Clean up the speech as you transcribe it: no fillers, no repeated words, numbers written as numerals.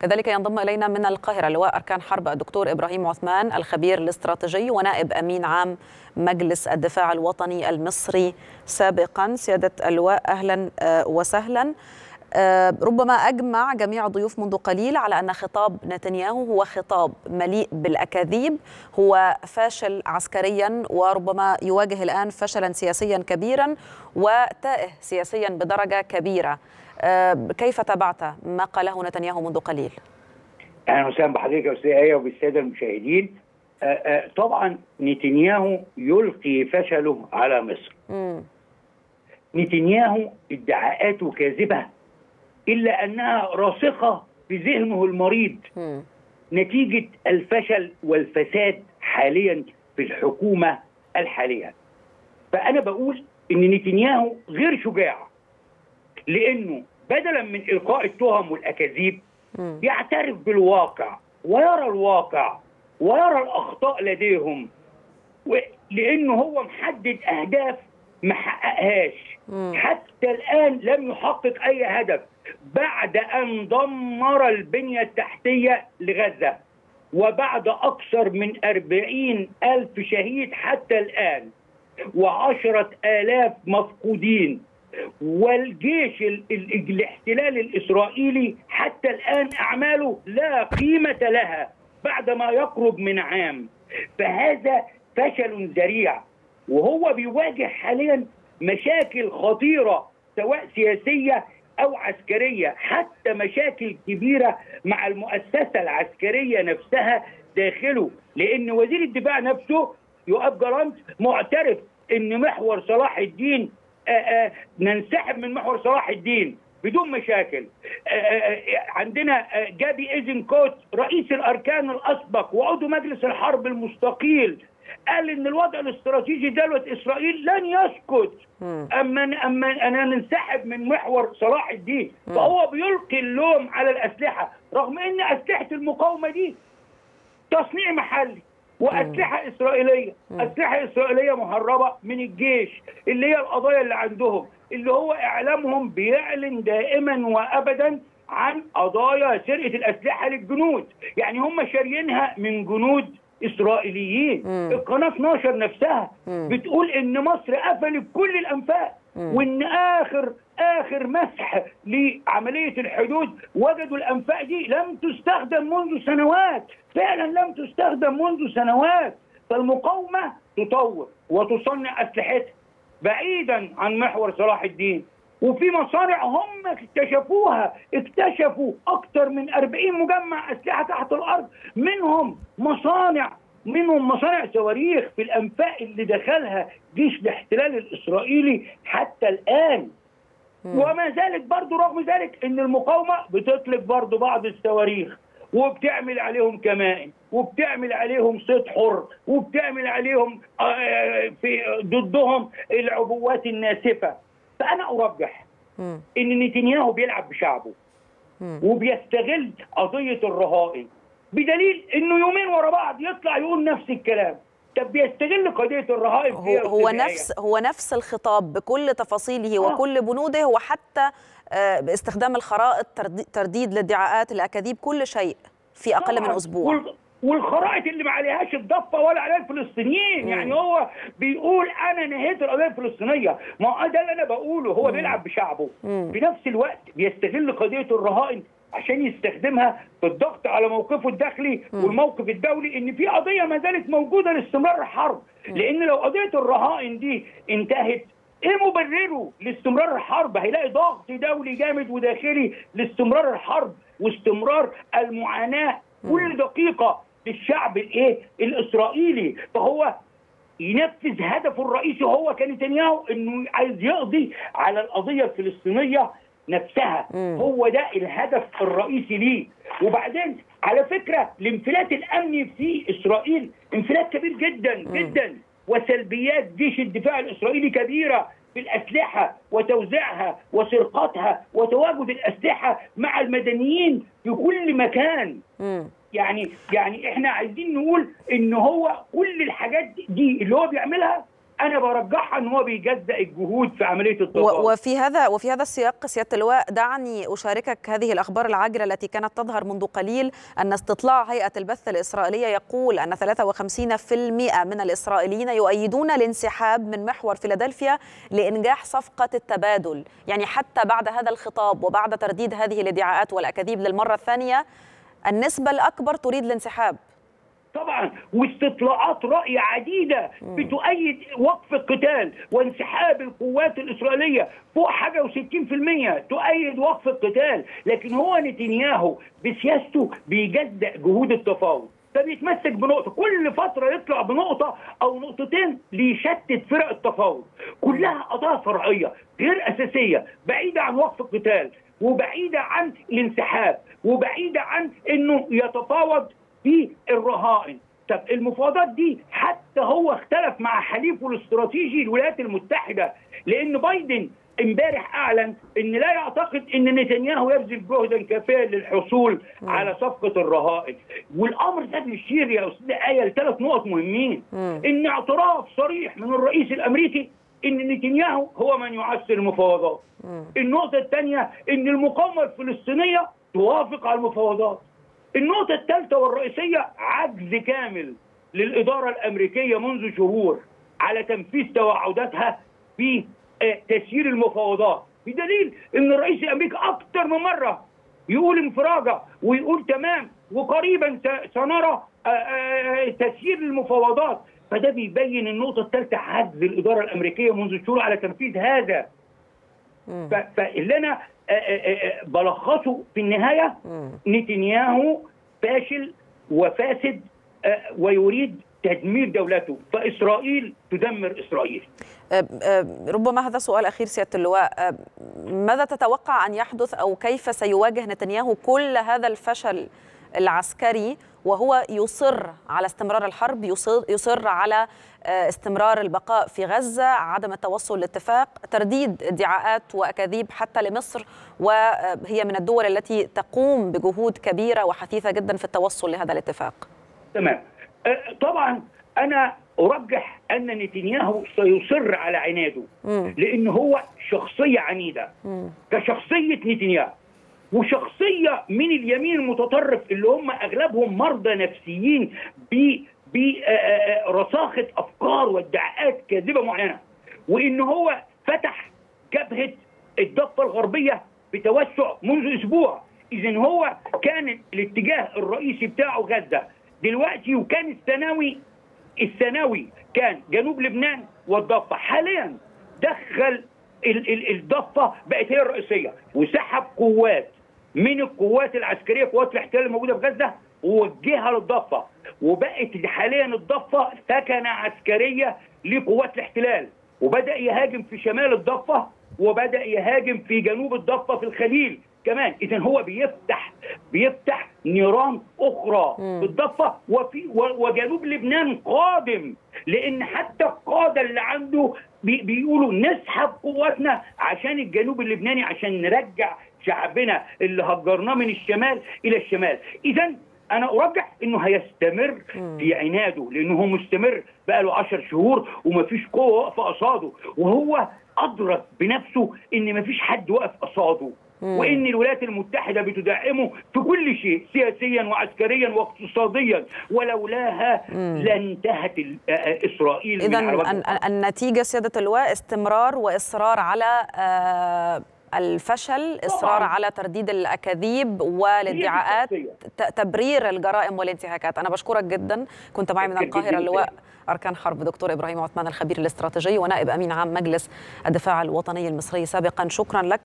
كذلك ينضم إلينا من القاهرة لواء أركان حرب الدكتور إبراهيم عثمان الخبير الاستراتيجي ونائب أمين عام مجلس الدفاع الوطني المصري سابقا. سيادة اللواء أهلا وسهلا. ربما أجمع جميع الضيوف منذ قليل على أن خطاب نتنياهو هو خطاب مليء بالأكاذيب، هو فاشل عسكريا وربما يواجه الآن فشلا سياسيا كبيرا وتائه سياسيا بدرجة كبيرة. كيف تابعت ما قاله نتنياهو منذ قليل؟ أهلا وسهلا بحضرتك يا أستاذ آية وبالسادة المشاهدين. طبعا نتنياهو يلقي فشله على مصر. نتنياهو ادعاءاته كاذبة إلا أنها راسخة في ذهنه المريض نتيجة الفشل والفساد حاليا في الحكومة الحالية. فأنا بقول إن نتنياهو غير شجاع، لأنه بدلا من إلقاء التهم والأكاذيب يعترف بالواقع ويرى الواقع ويرى الأخطاء لديهم، لأنه هو محدد أهداف ما حققهاش. حتى الآن لم يحقق أي هدف بعد أن دمر البنية التحتية لغزة، وبعد أكثر من 40,000 شهيد حتى الآن، و10,000 مفقودين، والجيش الاحتلال الإسرائيلي حتى الآن أعماله لا قيمة لها بعد ما يقرب من عام. فهذا فشل ذريع، وهو بيواجه حاليا مشاكل خطيرة سواء سياسية أو عسكرية، حتى مشاكل كبيرة مع المؤسسة العسكرية نفسها داخله، لأن وزير الدفاع نفسه يوآب جرانت معترف أن محور صلاح الدين ننسحب من محور صلاح الدين بدون مشاكل. عندنا جابي إيزنكوت رئيس الأركان الأسبق وعضو مجلس الحرب المستقيل قال ان الوضع الاستراتيجي دولة اسرائيل لن يسكت اما ننسحب من محور صلاح الدين. فهو بيلقي اللوم على الاسلحه، رغم ان اسلحه المقاومه دي تصنيع محلي واسلحه اسرائيليه، اسلحه اسرائيليه مهربه من الجيش، اللي هي القضايا اللي عندهم، اللي هو اعلامهم بيعلن دائما وابدا عن قضايا سرقه الاسلحه للجنود، يعني هم شاريينها من جنود إسرائيليين. القناة 12 نفسها بتقول إن مصر قفلت كل الأنفاق، وإن آخر مسح لعملية الحدود وجدوا الأنفاق دي لم تستخدم منذ سنوات، فعلا لم تستخدم منذ سنوات. فالمقاومة تطور وتصنع أسلحتها بعيدا عن محور صلاح الدين، وفي مصانع هم اكتشفوها، اكتشفوا أكثر من 40 مجمع أسلحة تحت الأرض، منهم مصانع صواريخ في الأنفاق اللي دخلها جيش الاحتلال الإسرائيلي حتى الآن. وما زالت برضه رغم ذلك إن المقاومة بتطلق برضه بعض الصواريخ، وبتعمل عليهم كمائن، وبتعمل عليهم صيد حر، وبتعمل عليهم في ضدهم العبوات الناسفة. فأنا أرجح إن نتنياهو بيلعب بشعبه وبيستغل قضية الرهائن، بدليل إنه يومين ورا بعض يطلع يقول نفس الكلام. طب بيستغل قضية الرهائن هو نفس الخطاب بكل تفاصيله وكل بنوده، وحتى باستخدام الخرائط، ترديد للادعاءات، الأكاذيب، كل شيء في أقل من أسبوع، والخرائط اللي ما عليهاش الضفه ولا عليها الفلسطينيين. يعني هو بيقول انا نهيت القضيه الفلسطينيه، ما ده اللي انا بقوله. هو بيلعب بشعبه، في نفس الوقت بيستغل قضيه الرهائن عشان يستخدمها في الضغط على موقفه الداخلي والموقف الدولي، ان في قضيه ما زالت موجوده لاستمرار الحرب. لان لو قضيه الرهائن دي انتهت، ايه مبرره لاستمرار الحرب؟ هيلاقي ضغط دولي جامد وداخلي لاستمرار الحرب واستمرار المعاناه كل دقيقه للشعب الاسرائيلي. فهو ينفذ هدفه الرئيسي هو كنتنياهو، انه عايز يقضي على القضيه الفلسطينيه نفسها. هو ده الهدف الرئيسي ليه. وبعدين على فكره الانفلات الامني في اسرائيل انفلات كبير جدا جدا، وسلبيات جيش الدفاع الاسرائيلي كبيره في الاسلحه وتوزيعها وسرقتها وتواجد الاسلحه مع المدنيين في كل مكان. يعني احنا عايزين نقول ان هو كل الحاجات دي اللي هو بيعملها انا برجحها ان هو بيجزأ الجهود في عمليه التطهير. وفي هذا السياق سياده اللواء دعني اشاركك هذه الاخبار العاجله التي كانت تظهر منذ قليل ان استطلاع هيئه البث الاسرائيليه يقول ان 53% من الاسرائيليين يؤيدون الانسحاب من محور فيلادلفيا لانجاح صفقه التبادل، يعني حتى بعد هذا الخطاب وبعد ترديد هذه الادعاءات والاكاذيب للمره الثانيه النسبه الاكبر تريد الانسحاب. طبعا واستطلاعات رأي عديدة بتؤيد وقف القتال وانسحاب القوات الإسرائيلية، فوق حاجة و60% تؤيد وقف القتال، لكن هو نتنياهو بسياسته بيجزأ جهود التفاوض، فبيتمسك بنقطة، كل فترة يطلع بنقطة أو نقطتين ليشتت فرق التفاوض، كلها قضايا فرعية غير أساسية بعيدة عن وقف القتال وبعيدة عن الانسحاب وبعيدة عن إنه يتفاوض في الرهائن. طب المفاوضات دي حتى هو اختلف مع حليفه الاستراتيجي الولايات المتحدة، لأن بايدن امبارح أعلن أن لا يعتقد أن نتنياهو يبذل جهدا كافيا للحصول على صفقة الرهائن، والأمر ده بيشير يا أستاذ آية لثلاث نقط مهمين، أن اعتراف صريح من الرئيس الأمريكي أن نتنياهو هو من يعسر المفاوضات، النقطة الثانية أن المقاومة الفلسطينية توافق على المفاوضات، النقطة الثالثة والرئيسية عجز كامل للإدارة الأمريكية منذ شهور على تنفيذ توعداتها في تسيير المفاوضات، بدليل إن الرئيس الأمريكي أكثر من مرة يقول انفراجة ويقول تمام وقريبا سنرى تسيير المفاوضات، فده بيبين النقطة الثالثة عجز الإدارة الأمريكية منذ شهور على تنفيذ هذا. فاللي أنا بلخصه في النهاية نتنياهو فاشل وفاسد ويريد تدمير دولته، فإسرائيل تدمر إسرائيل. ربما هذا سؤال أخير سيادة اللواء، ماذا تتوقع أن يحدث أو كيف سيواجه نتنياهو كل هذا الفشل العسكري وهو يصر على استمرار الحرب، يصر على استمرار البقاء في غزة، عدم التوصل لاتفاق، ترديد ادعاءات وأكاذيب حتى لمصر وهي من الدول التي تقوم بجهود كبيرة وحثيثة جدا في التوصل لهذا الاتفاق؟ تمام، طبعا أنا أرجح أن نتنياهو سيصر على عناده، لأن هو شخصية عنيدة كشخصية نتنياهو، وشخصية من اليمين المتطرف اللي هم أغلبهم مرضى نفسيين برساخة أفكار وادعاءات كاذبة معينة، وإن هو فتح جبهة الضفة الغربية بتوسع منذ أسبوع، إذن هو كان الاتجاه الرئيسي بتاعه غزة دلوقتي، وكان الثانوي كان جنوب لبنان والضفة، حاليا دخل الضفه بقت هي الرئيسيه وسحب قوات من القوات العسكريه قوات الاحتلال الموجوده في غزه ووجهها للضفه، وبقت حاليا الضفه ثكنه عسكريه لقوات الاحتلال، وبدا يهاجم في شمال الضفه وبدا يهاجم في جنوب الضفه في الخليل كمان، اذا هو بيفتح نيران اخرى في الضفه وجنوب لبنان قادم، لان حتى القاده اللي عنده بيقولوا نسحب قواتنا عشان الجنوب اللبناني عشان نرجع شعبنا اللي هجرناه من الشمال الى الشمال، اذا انا ارجح انه هيستمر في عناده لانه هو مستمر بقاله 10 شهور ومفيش قوه واقفه قصاده، وهو ادرك بنفسه ان مفيش حد واقف قصاده، وإن الولايات المتحدة بتدعمه في كل شيء سياسيا وعسكريا واقتصاديا، ولولاها لانتهت إسرائيل. إذن النتيجة سيادة اللواء استمرار وإصرار على الفشل، إصرار على ترديد الأكاذيب والادعاءات، تبرير الجرائم والانتهاكات. أنا بشكرك جدا، كنت معي من القاهرة اللواء أركان حرب دكتور إبراهيم عثمان الخبير الاستراتيجي ونائب أمين عام مجلس الدفاع الوطني المصري سابقا، شكرا لك.